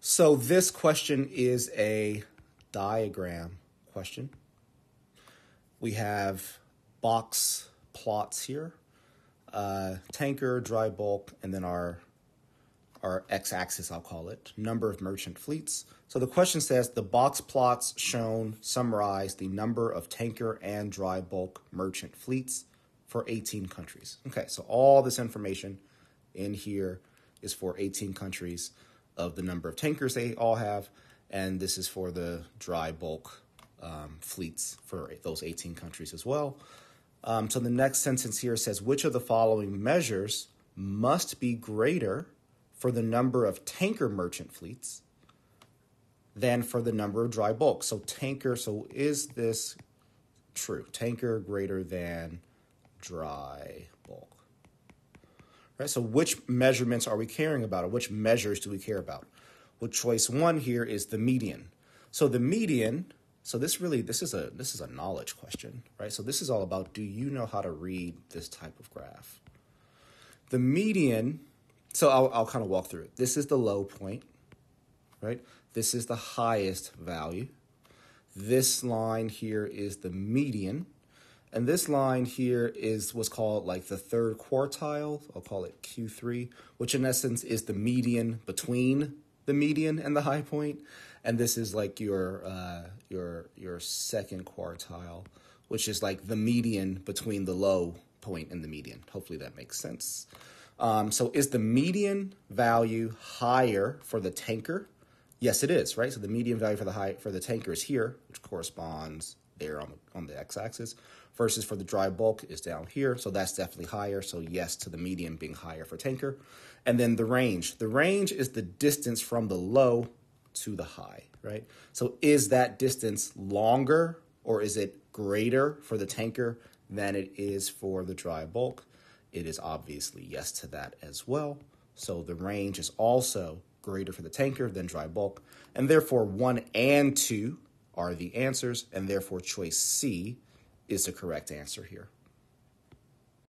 So this question is a diagram question. We have box plots here, tanker, dry bulk, and then our x-axis, I'll call it, number of merchant fleets. So the question says the box plots shown summarize the number of tanker and dry bulk merchant fleets for 18 countries. Okay, so all this information in here is for 18 countries of the number of tankers they all have, and this is for the dry bulk fleets for those 18 countries as well. So the next sentence here says, which of the following measures must be greater for the number of tanker merchant fleets than for the number of dry bulk? So tanker, so is this true? Tanker greater than dry bulk. Right, so which measurements are we caring about, or which measures do we care about? Well, choice one here is the median. So the median, so this is a knowledge question, right? So this is all about, do you know how to read this type of graph? The median, so I'll kind of walk through it. This is the low point, right? This is the highest value. This line here is the median. And this line here is what's called like the third quartile. I'll call it Q3, which in essence is the median between the median and the high point. And this is like your second quartile, which is like the median between the low point and the median. Hopefully that makes sense. So is the median value higher for the tanker? Yes, it is, right? So the median value for the tanker is here, which corresponds there on the x-axis, versus for the dry bulk is down here. So that's definitely higher. So yes to the median being higher for tanker. And then the range. The range is the distance from the low to the high, right? So is that distance longer or is it greater for the tanker than it is for the dry bulk? It is obviously yes to that as well. So the range is also greater for the tanker than dry bulk. And therefore, 1 and 2 are the answers, and therefore choice C is the correct answer here.